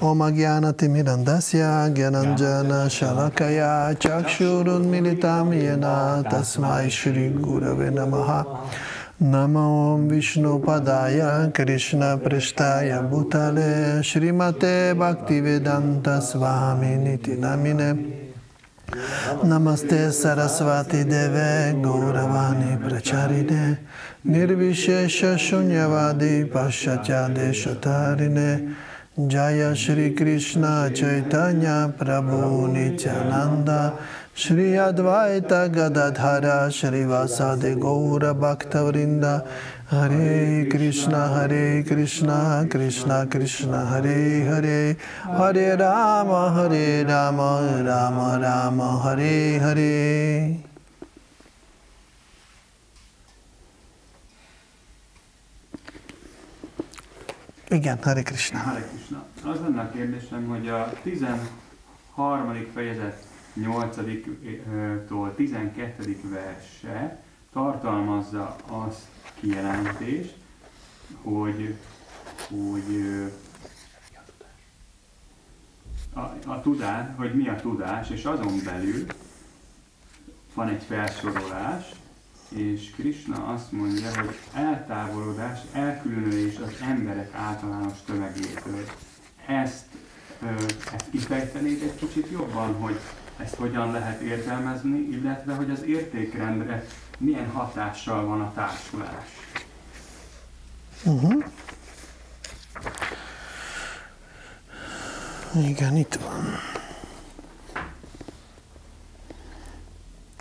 Om Ajnanati Mirandasya Gyananjana Shalakaya Chakshurunmilitam Yena Tasmai Shri Gurave Namaha Namo Om Vishnu Padaya Krishna Prishtaya Bhutale Shrimate Bhaktivedanta Swami Niti Namine Namaste Sarasvati Deve Gauravani Pracharine Nirvishesha Shunyavadi Paschatya Deshatarine Jaya Shri Krishna Chaitanya Prabhu Nityananda Shri Advaita Gadadhara Shri Vasade Gaura Bhakta Vrinda Hare Krishna Hare Krishna Krishna Krishna Hare Hare Hare Rama Hare Rama Rama Rama Hare Hare. Igen, Hare Krishna. Hare Krishna. Az lenne a kérdésem, hogy a 13. fejezet 8-tól 12. verse tartalmazza azt kijelentést, hogy mi a tudás, és azon belül van egy felsorolás, és Krishna azt mondja, hogy eltávolodás, elkülönülés az emberek általános tömegétől. Ezt kifejtenéd egy kicsit jobban, hogy ezt hogyan lehet értelmezni, illetve hogy az értékrendre milyen hatással van a társulás. Igen, itt van.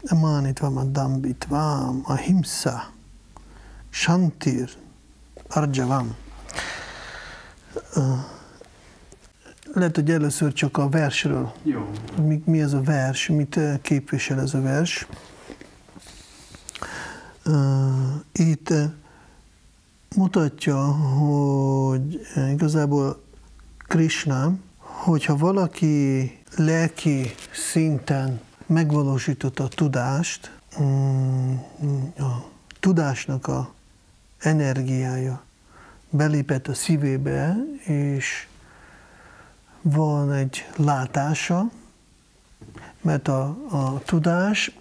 Amánitvam, adambitvam, ahimsa, shantir, arjavam. Lehet, hogy először csak a versről. Jó. Mi ez a vers, mit képvisel ez a vers. Itt mutatja, hogy igazából Krishna, hogyha valaki lelki szinten megvalósította a tudást, a tudásnak a energiája belépett a szívébe, és van egy látása, mert a tudás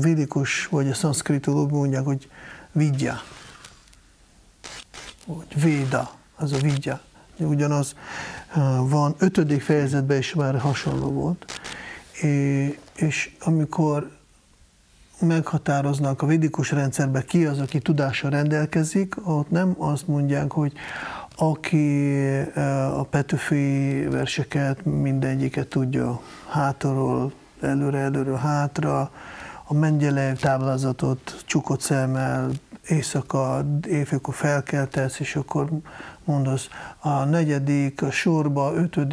védikus, vagy a szanszkritolóban mondják, hogy vidya, vagy véda, az a vidya. Ugyanaz van, 5. fejezetben is már hasonló volt. És amikor meghatároznak a védikus rendszerben ki az, aki tudással rendelkezik, ott nem azt mondják, hogy aki a petőfi verseket mindegyiket tudja hátról, előre-előről hátra, a Mengyelejev táblázatot csukott szemmel, éjszaka, éjfélkor felkeltesz, és akkor mondasz a 4. a sorba, 5.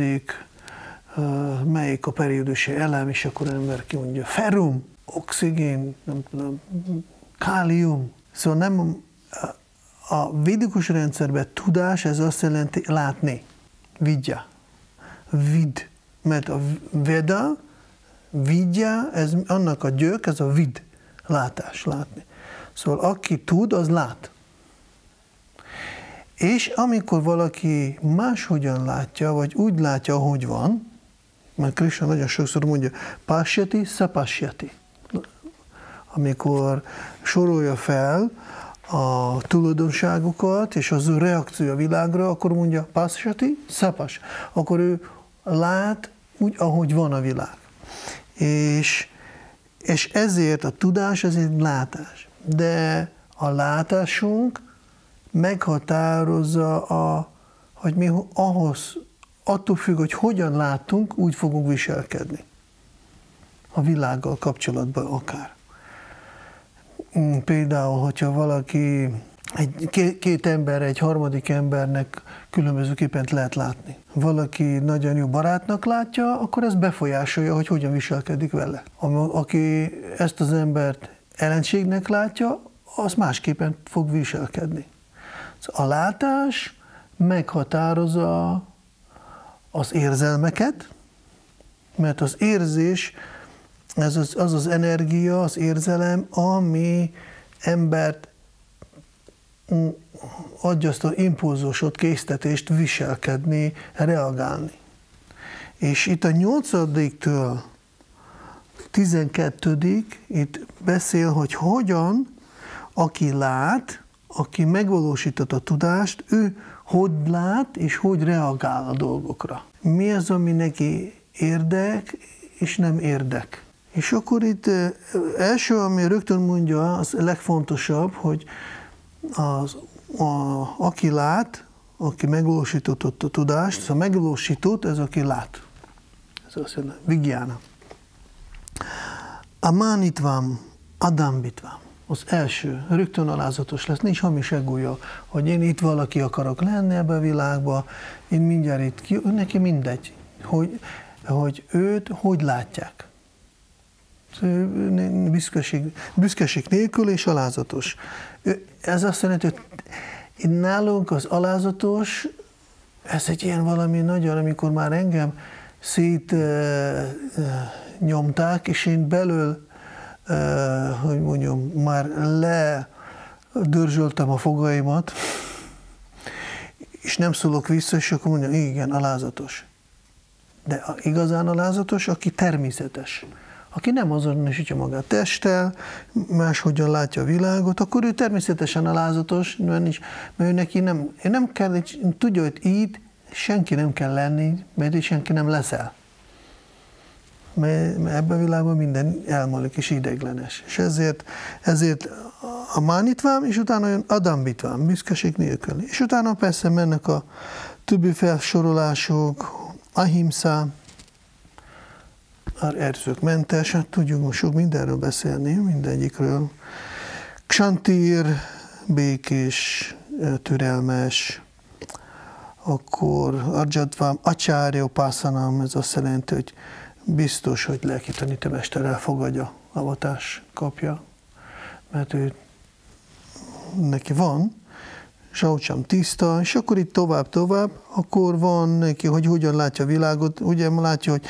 melyik a periódusi elem, és akkor ember kimondja ferrum, oxigén, nem tudom, kálium. Szóval nem a védikus rendszerben tudás, ez azt jelenti látni, vidya, vid, mert a veda, vidya, ez annak a gyök, ez a vid, látás, látni. Szóval aki tud, az lát. És amikor valaki máshogyan látja, vagy úgy látja, ahogy van, mert Krishna nagyon sokszor mondja, pashyati, sapashyati. Amikor sorolja fel a tulajdonságokat és az ő reakció a világra, akkor mondja, pashyati, sapashyati. Akkor ő lát úgy, ahogy van a világ. És ezért a tudás, ez egy látás. De a látásunk meghatározza, hogy mi ahhoz, attól függ, hogy hogyan látunk, úgy fogunk viselkedni. A világgal kapcsolatban akár. Például, hogyha valaki, két ember, egy harmadik embernek különbözőképpen lehet látni. Valaki nagyon jó barátnak látja, akkor ez befolyásolja, hogy hogyan viselkedik vele. Aki ezt az embert ellenségnek látja, az másképpen fog viselkedni. A látás meghatározza az érzelmeket, mert az érzés, ez az energia, az érzelem, ami embert adja azt az impulzusot, késztetést viselkedni, reagálni. És itt a 8-től 12-ig itt beszél, hogy hogyan, aki lát, aki megvalósított a tudást, ő hogy lát és hogy reagál a dolgokra. Mi az, ami neki érdek és nem érdek. És akkor itt első, ami rögtön mondja, az legfontosabb, hogy aki lát, aki megvalósított a tudást, a megvalósított, ez aki lát. Ez azt jelenti, vigyána. Amánitvam, adambitvam. Az első, rögtön alázatos lesz, nincs hamis egója, hogy én itt valaki akarok lenni ebbe a világba, én mindjárt itt ki, neki mindegy, hogy őt hogy látják. Büszkeség nélkül és alázatos. Ez azt jelenti, hogy nálunk az alázatos, ez egy ilyen valami nagyon, amikor már engem szétnyomták, és én belül, hogy mondjam, már ledörzsöltem a fogaimat, és nem szólok vissza, és akkor mondjam, igen, alázatos. De igazán alázatos, aki természetes. Aki nem azonosítja magát testtel, máshogyan látja a világot, akkor ő természetesen alázatos, mert ő neki nem kell, tudja, hogy így senki nem kell lenni, mert így senki nem leszel. Mert ebben a világban minden elmúlik és ideiglenes. És ezért a mánitvám, és utána jön adambitvám, büszkeség nélkül. És utána persze mennek a többi felsorolások, ahimsa, erőszakmentes, tudjuk most sok mindenről beszélni, mindegyikről. Ksantír, békés, türelmes, akkor arjadvam, acsárja, pászanám, ez azt jelenti, hogy biztos, hogy lelki tanítómester elfogadja, avatás kapja, mert ő neki van, Saucsam tiszta, és akkor itt tovább, akkor van neki, hogy hogyan látja a világot, ugye látja, hogy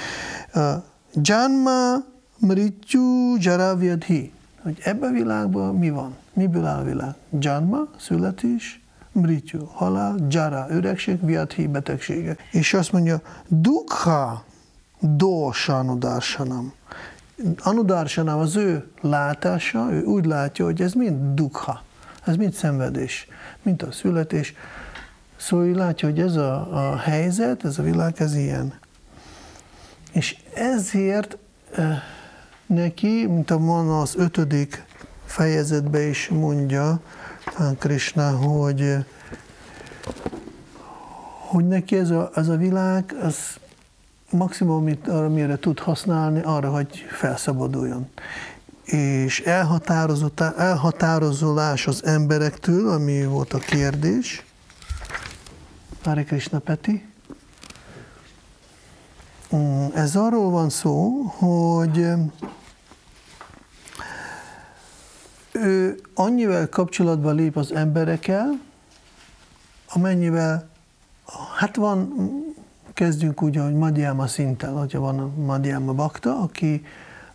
Janma mrityu jaravyadhi, hogy ebben a világban mi van, miből áll a világ? Janma, születés, mrityu, halál, jara, öregség, vyadhi, betegsége. És azt mondja, dukha dosha anudársanam. Anudársanam az ő látása, ő úgy látja, hogy ez mind dukha, ez mind szenvedés, mint a születés. Szóval ő látja, hogy ez a helyzet, ez a világ, ez ilyen. És ezért neki, mint a Mana az 5. fejezetben is mondja Krishna, hogy neki ez a világ, az maximum, amire tud használni, arra, hogy felszabaduljon. És elhatározolás az emberektől, ami volt a kérdés. Hare Krishna, Peti. Ez arról van szó, hogy ő annyivel kapcsolatba lép az emberekkel, amennyivel, hát van, kezdjünk úgy, hogy Madhyama szinten, hogyha van a Madhyama bakta, aki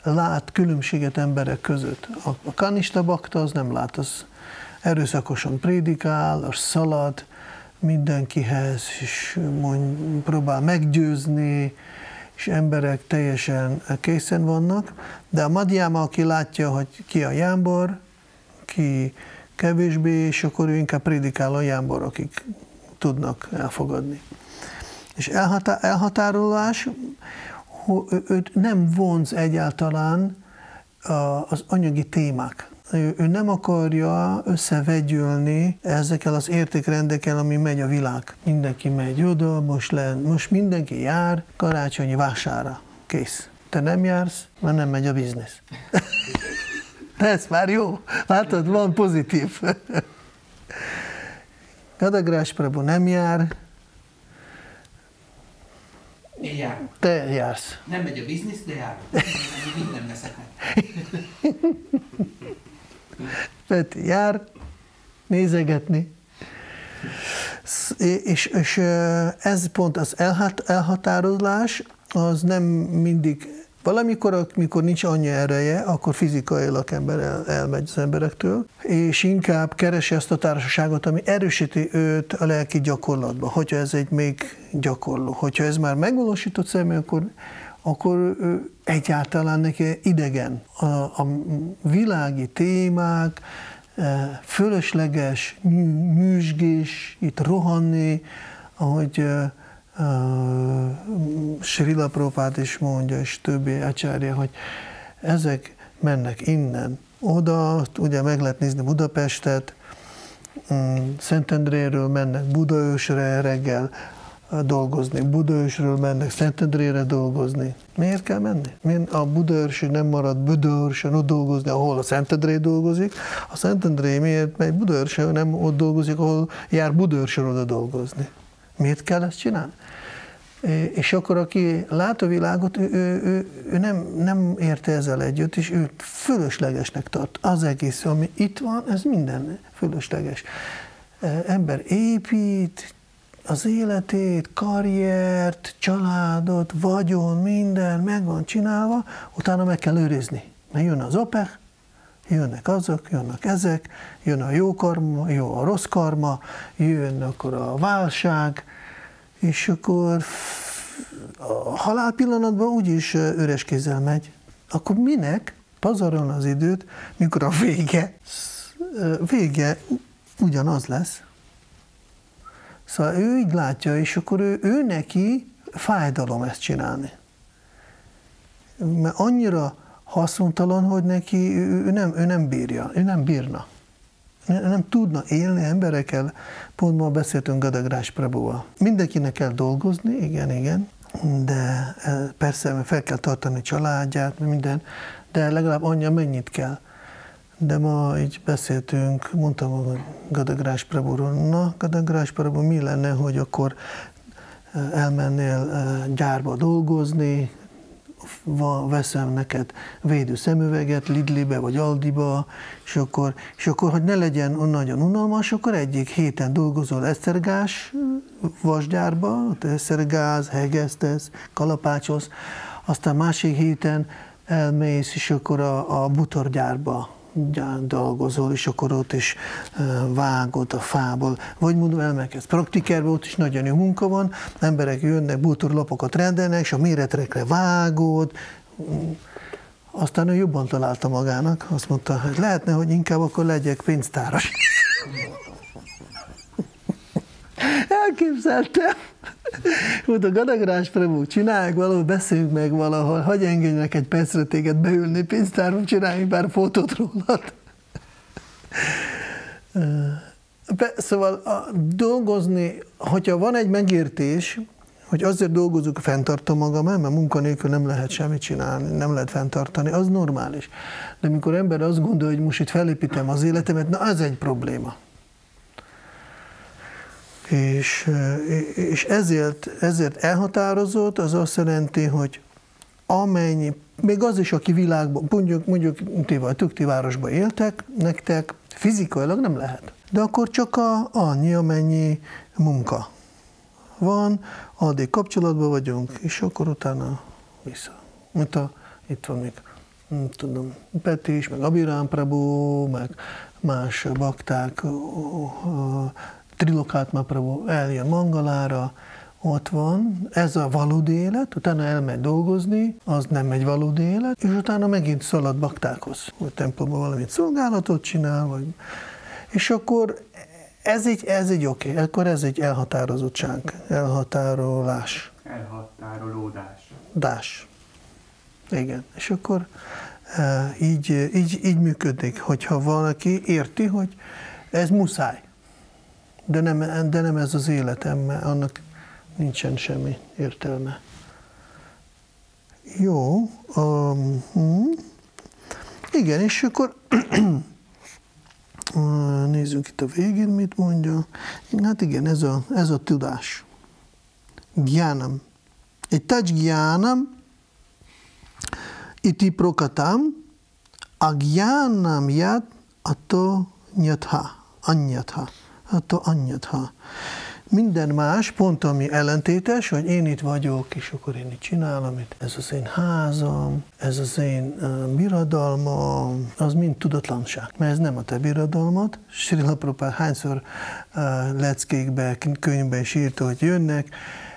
lát különbséget emberek között. A kanista bakta az nem lát, az erőszakosan prédikál, az szalad mindenkihez, és próbál meggyőzni, és emberek teljesen készen vannak, de a Madhyama, aki látja, hogy ki a jámbor, ki kevésbé, és akkor ő inkább prédikál a jámbor, akik tudnak elfogadni. És elhatárolás, őt nem vonz egyáltalán az anyagi témák. Ő nem akarja összevegyülni ezekkel az értékrendekkel, ami megy a világ. Mindenki megy oda, most mindenki jár karácsonyi vásárra. Kész. Te nem jársz, mert nem megy a biznisz. De ez már jó. Látod, van pozitív. Gadādhara Prabhu nem jár. Én járok. Te jársz. Nem megy a biznisz, de járok. Minden veszek meg. Peti jár nézegetni. És ez pont az elhatározás, az nem mindig Valamikor, mikor nincs annyi ereje, akkor fizikailag elmegy az emberektől, és inkább keresi ezt a társaságot, ami erősíti őt a lelki gyakorlatba, hogyha ez egy még gyakorló. Hogyha ez már megvalósított személy, akkor egyáltalán neki idegen. A világi témák, fölösleges, nyűsgés, itt rohanni, ahogy Śrīla Prabhupāda is mondja, és többi ácsárja, hogy ezek mennek innen oda, ugye meg lehet nézni Budapestet, Szentendréről mennek Budaörsre reggel dolgozni, Budaörsről mennek Szentendrére dolgozni. Miért kell menni? Miért a budaörsi nem marad Budaörsön dolgozni, ahol a Szentendré dolgozik? A Szentendré miért megy Budaörsön, nem ott dolgozik, ahol jár Budaörsön oda dolgozni? Miért kell ezt csinálni? És akkor, aki lát a világot, ő nem érte ezzel együtt, és ő fölöslegesnek tart. Az egész, ami itt van, ez minden fölösleges. Ember épít az életét, karriert, családot, vagyon, minden meg van csinálva, utána meg kell őrizni. Mert jön az OPEC, jönnek azok, jönnek ezek, jön a jó karma, jó a rossz karma, jön akkor a válság, és akkor a halál pillanatban úgyis üres kézzel megy. Akkor minek pazarolni az időt, mikor a vége ugyanaz lesz? Szóval ő így látja, és akkor ő neki fájdalom ezt csinálni. Mert annyira haszontalan, hogy neki ő nem bírja, ő nem bírna. Nem tudna élni emberekkel. Pont ma beszéltünk Gadādhara Prabhuval. Mindenkinek kell dolgozni, igen, de persze fel kell tartani családját, minden, de legalább annyi, mennyit kell. De ma így beszéltünk, mondtam Gadādhara Prabhuról, na Gadādhara Prabhu, mi lenne, hogy akkor elmennél gyárba dolgozni, veszem neked védőszemüveget Lidlibe vagy Aldiba, és akkor, hogy ne legyen nagyon unalmas, akkor egyik héten dolgozol esztergás vasgyárba, ott esztergáz, hegesztesz, kalapácsolsz, aztán másik héten elmész, és akkor a butorgyárba dolgozol, és akkor ott is vágod a fából. Vagy mondom, elmegyek praktikerbe, ott is nagyon jó munka van, emberek jönnek, bútorlapokat rendelnek, és a méretekre vágod. Aztán ő jobban találta magának, azt mondta, hogy lehetne, hogy inkább akkor legyek pénztáros. Elképzeltem, hogy a Gadādhara Prabhu, csinálják valahol, beszéljünk meg valahol, hagyj engedjenek egy percre téged beülni, pénztárban csináljunk pár fotót rólad. Szóval dolgozni, hogyha van egy megértés, hogy azért dolgozunk, fenntartom magam, mert munkanélkül nem lehet semmit csinálni, nem lehet fenntartani, az normális. De amikor ember azt gondolja, hogy most itt felépítem az életemet, na ez egy probléma. És ezért elhatározott, az azt jelenti, hogy amennyi, még az is, aki világban, mondjuk ti városban éltek, nektek fizikailag nem lehet. De akkor csak annyi, amennyi munka van, addig kapcsolatban vagyunk, és akkor utána vissza. Mint itt van még, nem tudom, Peti is, meg Abhiram Prabhu, meg más bakták, Trilokátma Prabhu eljön Mangalára, ott van, ez a valódi élet, utána elmegy dolgozni, az nem egy valódi élet, és utána megint szalad baktákhoz, hogy templomban valamit szolgálatot csinál, vagy... És akkor ez így oké, akkor ez egy elhatározottság, elhatárolás. Elhatárolódás. Dás. Igen, és akkor így működik, hogyha valaki érti, hogy ez muszáj. De nem ez az életem, mert annak nincsen semmi értelme. Jó. Igen, és akkor nézzünk itt a végén, mit mondja. Hát igen, ez a tudás. Gyánam. Etács gyánam, iti prokatam, a gyánam ját, attó nyatha, anyatha. Attól anyjadha. Minden más, pont ami ellentétes, hogy én itt vagyok, és akkor én itt csinálom, itt. Ez az én házam, ez az én birodalmam, az mind tudatlanság, mert ez nem a te birodalmad. Śrīla Prabhupāda hányszor leckékbe, könyvbe is írta, hogy jönnek,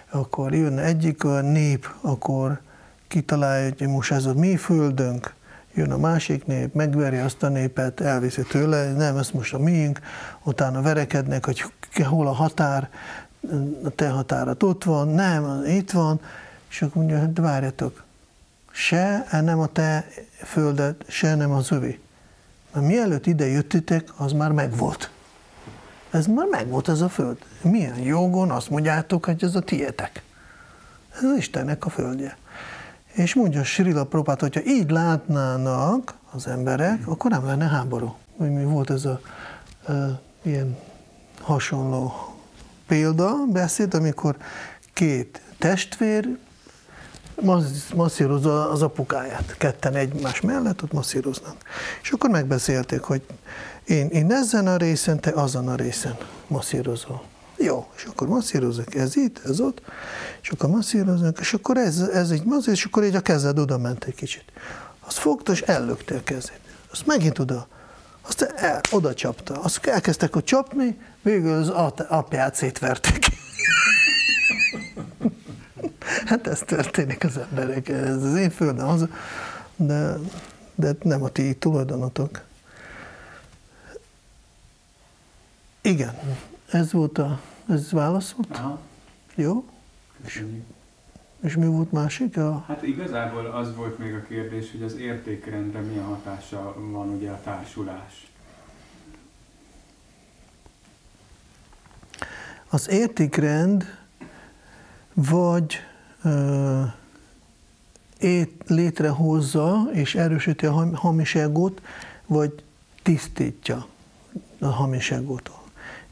akkor jön egyik a nép, akkor kitalálja, hogy most ez a mi földünk, jön a másik nép, megveri azt a népet, elviszi tőle, nem, ez most a miénk, utána verekednek, hogy hol a határ, a te határat ott van, nem, itt van, és akkor mondja, hát várjatok, se nem a te földed, se nem az övé. Mert mielőtt ide jöttetek, az már megvolt. Ez már megvolt ez a föld. Milyen jogon azt mondjátok, hogy ez a tietek? Ez az Istennek a földje. És mondja Śrīla Prabhupāda, hogyha így látnának az emberek, akkor nem lenne háború. Mi volt ez a ilyen hasonló példa, beszéd, amikor két testvér masszírozza az apukáját. Ketten egymás mellett ott masszíroznak. És akkor megbeszélték, hogy én ezen a részen, te azon a részen masszírozol. Jó, és akkor masszírozok, ez itt, ez ott, és akkor masszíroznak, és akkor ez így masszíroz, és akkor így a kezed oda ment egy kicsit. Azt fogta, és ellökte a kezét. Azt megint oda, azt oda csapta. Azt elkezdtek ott csapni, végül az apját szétverték. Hát ez történik az emberek, ez az én földem haza, de nem a ti tulajdonotok. Igen. Ez volt a... ez válasz volt? Aha. Jó? És mi volt másik? Hát igazából az volt még a kérdés, hogy az értékrendre milyen hatása van ugye a társulás. Az értékrend vagy létrehozza és erősíti a hamiságot, vagy tisztítja a hamiságot.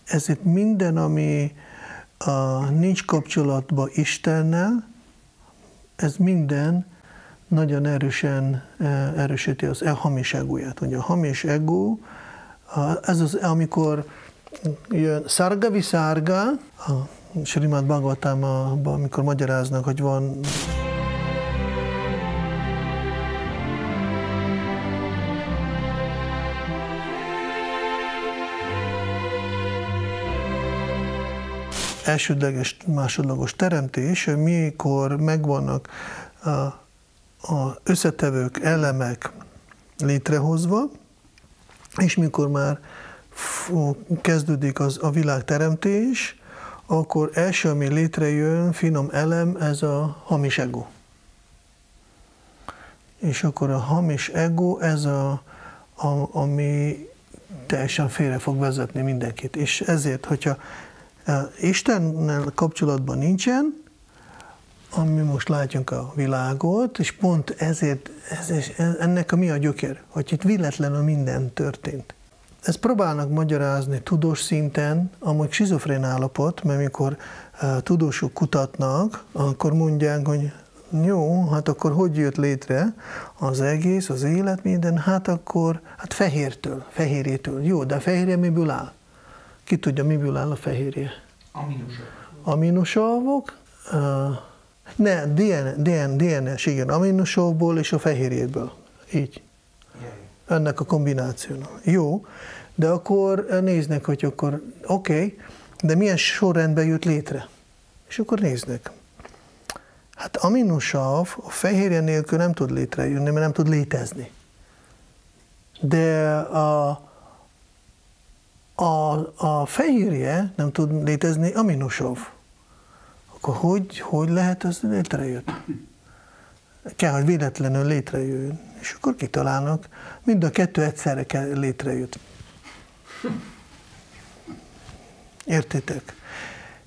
Ezért minden, ami nincs kapcsolatban Istennel, ez minden nagyon erősen erősíti az hamis egóját. Ugye a hamis egó, ez az, amikor jön szarga viszárga, a Śrīmad Bhāgavatamban, amikor magyaráznak, hogy van... elsődleges, másodlagos teremtés, mikor megvannak az összetevők, elemek létrehozva, és mikor már kezdődik a világteremtés, akkor első, ami létrejön, finom elem, ez a hamis ego. És akkor a hamis ego, ez ami teljesen félre fog vezetni mindenkit. És ezért, hogyha Istennel kapcsolatban nincsen, ami most látjuk a világot, és pont ezért ennek mi a gyökér, hogy itt véletlenül minden történt. Ezt próbálnak magyarázni tudós szinten, amúgy skizofrén állapot, mert amikor tudósok kutatnak, akkor mondják, hogy jó, hát akkor hogy jött létre az egész, az élet, minden, hát akkor hát fehérjétől, jó, de a fehérje miből áll? Ki tudja, miből áll a fehérje? Aminosavok. DNS, igen, aminosavból és a fehérjéből. Így. Ennek a kombinációnak. Jó, de akkor néznek, hogy akkor oké, de milyen sorrendben jött létre? És akkor néznek. Hát aminosav a fehérje nélkül nem tud létrejönni, mert nem tud létezni. De a fehérje nem tud létezni aminosav. Akkor hogy lehet, az létrejött? Kell, hogy véletlenül létrejöjjön. És akkor kitalálnak, mind a kettő egyszerre kell létrejött. Értitek?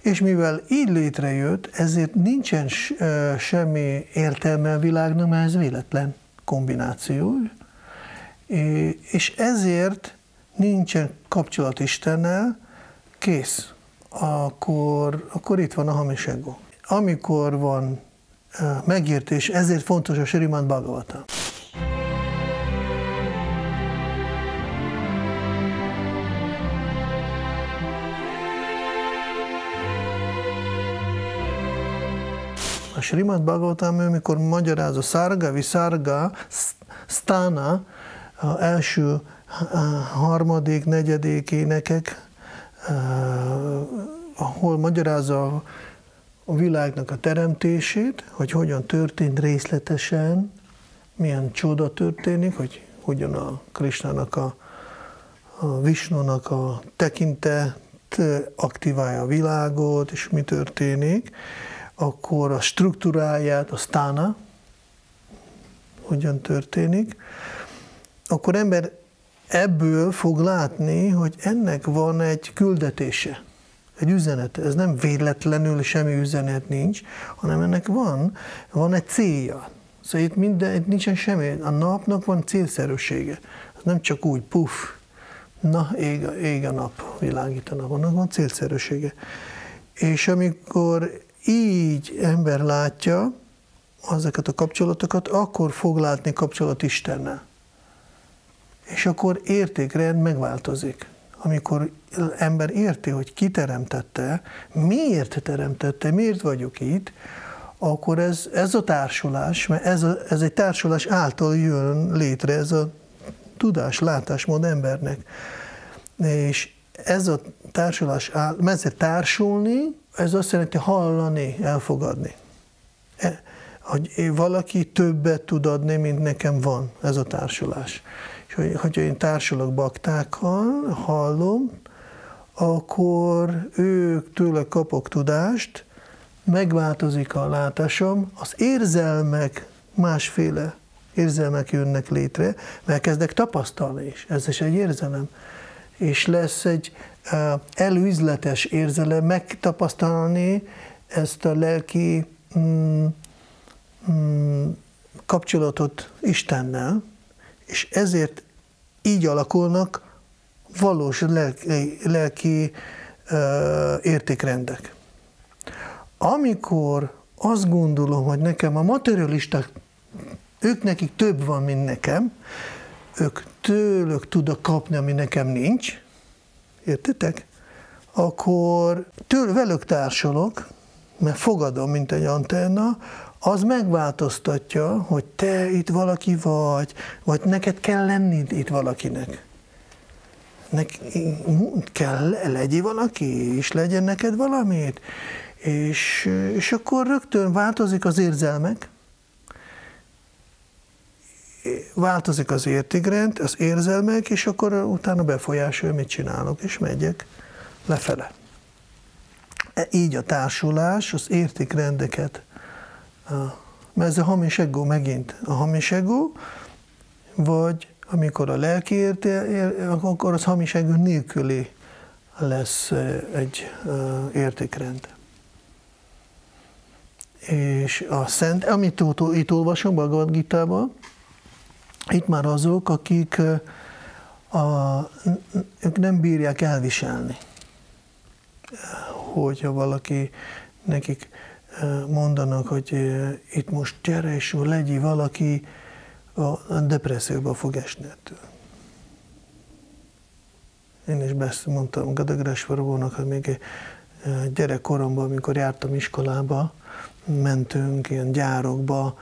És mivel így létrejött, ezért nincsen semmi értelme a világnak, mert ez véletlen kombináció. És ezért nincsen kapcsolat Istennel, kész, akkor itt van a hamis ego. Amikor van megértés, ezért fontos a Śrīmad Bhāgavatam. a Śrīmad Bhāgavatam, amikor magyaráz a szárga-viszárga sztána első, harmadik, negyedik énekek, ahol magyarázza a világnak a teremtését, hogy hogyan történt részletesen, milyen csoda történik, hogy hogyan a Krisnának, a Visnónak a tekintet aktiválja a világot, és mi történik, akkor a struktúráját, a sztána, hogyan történik, akkor ember ebből fog látni, hogy ennek van egy küldetése, egy üzenet. Ez nem véletlenül semmi üzenet nincs, hanem ennek van egy célja. Szóval itt nincsen semmi, a napnak van célszerűsége. Ez nem csak úgy, puf, na, ég a nap, világít a nap, annak van célszerűsége. És amikor így ember látja ezeket a kapcsolatokat, akkor fog látni kapcsolat Istennel. És akkor értékrend megváltozik. Amikor ember érti, hogy ki teremtette, miért teremtette, miért vagyok itt, akkor ez a társulás, mert ez egy társulás által jön létre ez a tudás, látásmód embernek. És ez a társulás, ezzel társulni, ez azt jelenti hallani, elfogadni. Hogy valaki többet tud adni, mint nekem van, ez a társulás. És hogyha én társulok baktákkal, hallom, akkor ők tőle kapok tudást, megváltozik a látásom, az érzelmek, másféle érzelmek jönnek létre, mert kezdek tapasztalni is, ez is egy érzelem. És lesz egy előzletes érzelem, megtapasztalni ezt a lelki kapcsolatot Istennel, és ezért így alakulnak valós lelki értékrendek. Amikor azt gondolom, hogy nekem a materialisták, ők nekik több van, mint nekem, ők tőlük tudok kapni, ami nekem nincs, értitek? Akkor velük társulok, mert fogadom, mint egy antenna, az megváltoztatja, hogy te itt valaki vagy, vagy neked kell lenni itt valakinek. Kell legyél valaki, és legyen neked valamit. És akkor rögtön változik az érzelmek, változik az értékrend, az érzelmek, és akkor utána befolyásolja, mit csinálok, és megyek lefele. Így a társulás az értékrendeket. Mert ez a hamis ego megint. A hamis ego, vagy amikor a lelki akkor az hamis ego nélküli lesz egy értékrend. És a szent, amit itt olvasom Bhagavad Gítában, itt már azok, akik ők nem bírják elviselni, hogyha valaki nekik mondanak, hogy itt most gyere és legyél valaki, a depresszióba fog esni ettől. Én is mondtam Gadādhara Prabhunak, hogy még gyerekkoromban, amikor jártam iskolába, mentünk ilyen gyárokba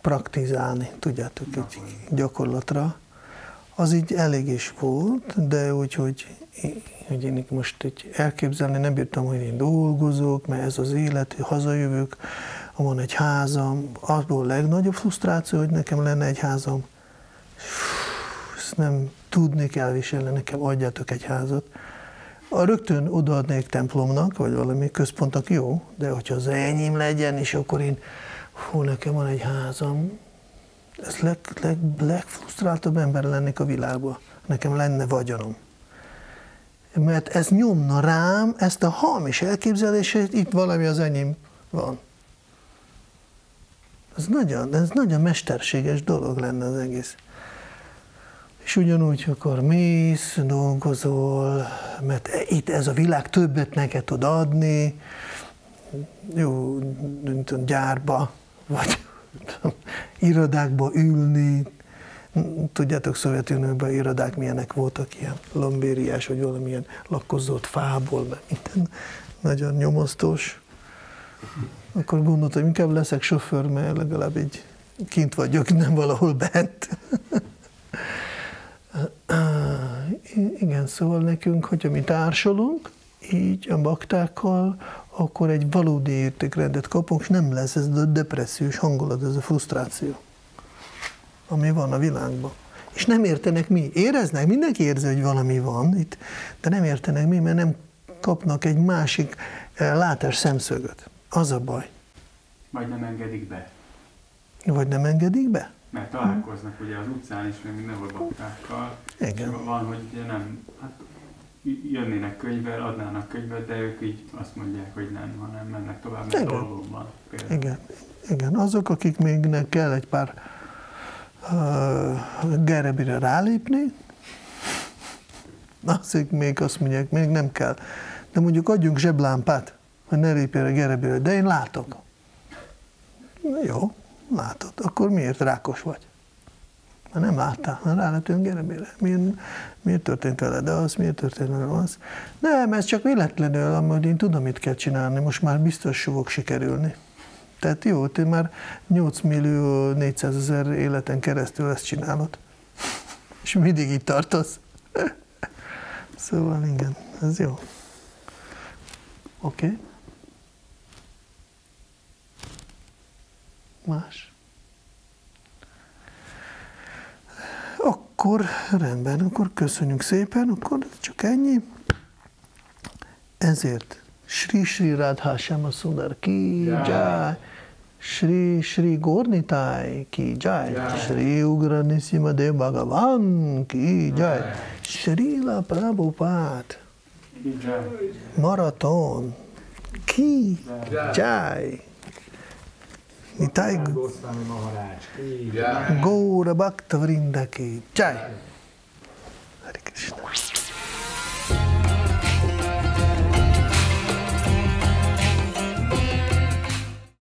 praktizálni, tudjátok, egy gyakorlatra. Az így elég is volt, de úgy, hogy én most így elképzelni nem bírtam, hogy én dolgozok, mert ez az élet, hogy hazajövök, van egy házam, abból a legnagyobb frusztráció, hogy nekem lenne egy házam. Ezt nem tudnék elviselni, nekem adjátok egy házat. Rögtön odaadnék templomnak, vagy valami központnak, jó, de hogyha az enyém legyen, és akkor én, hú, nekem van egy házam, ez legfrusztráltabb ember lennék a világban, nekem lenne vagyonom. Mert ez nyomna rám, ezt a hamis elképzelését, itt valami az enyém van. Ez nagyon mesterséges dolog lenne az egész. És ugyanúgy, akkor mész, dolgozol, mert itt ez a világ többet neked tud adni, jó, mint gyárba, vagy irodákba ülni. Tudjátok, Szovjetunióban irodák milyenek voltak, ilyen lombériás, vagy valamilyen lakkozott fából, mert minden nagyon nyomasztós. akkor gondoltam, inkább leszek sofőr, mert legalább így kint vagyok, nem valahol bent. Igen, szóval nekünk, hogyha mi társulunk, így a baktákkal, akkor egy valódi értékrendet kapunk, és nem lesz ez a depressziós hangulat, ez a frusztráció, ami van a világban. És nem értenek mi. Éreznek, mindenki érzi, hogy valami van itt, de nem értenek mi, mert nem kapnak egy másik látás szemszögöt. Az a baj. Vagy nem engedik be. Vagy nem engedik be? Mert találkoznak ugye az utcán is, meg mindenhol baktákkal. Igen. Van, hogy ugye nem, hát jönnének könyvvel, adnának könyvet, de ők így azt mondják, hogy nem, hanem mennek tovább, mert dolgokban. Igen. Igen, azok, akik még kell egy pár gerebire rálépni, azok még azt mondják, még nem kell. De mondjuk adjunk zseblámpát, hogy ne lépjél a gerebire, de én látok. Jó. Látod, akkor miért rákos vagy? Már nem láttál, már ráletünk gerebére. Miért történt veled az, miért történt veled az? Nem, ez csak véletlenül, amúgy én tudom, mit kell csinálni, most már biztos fog sikerülni. Tehát jó, te már 8.400.000 életen keresztül ezt csinálod. És mindig így tartasz. Szóval igen, ez jó. Oké. Okay. Más. Akkor rendben, akkor köszönjük szépen, akkor csak ennyi. Ezért Sri Sri Radha Shama Sundar ki jai, Sri Sri Gornitai ki jai, Sri Ugra Nissimade Bhagavan ki jai, Śrīla Prabhupāda Maraton ki jai. Nitai Goswami Maharaj ki jai, Gaura Bhakta Vrinda ki jai. Hare Krishna.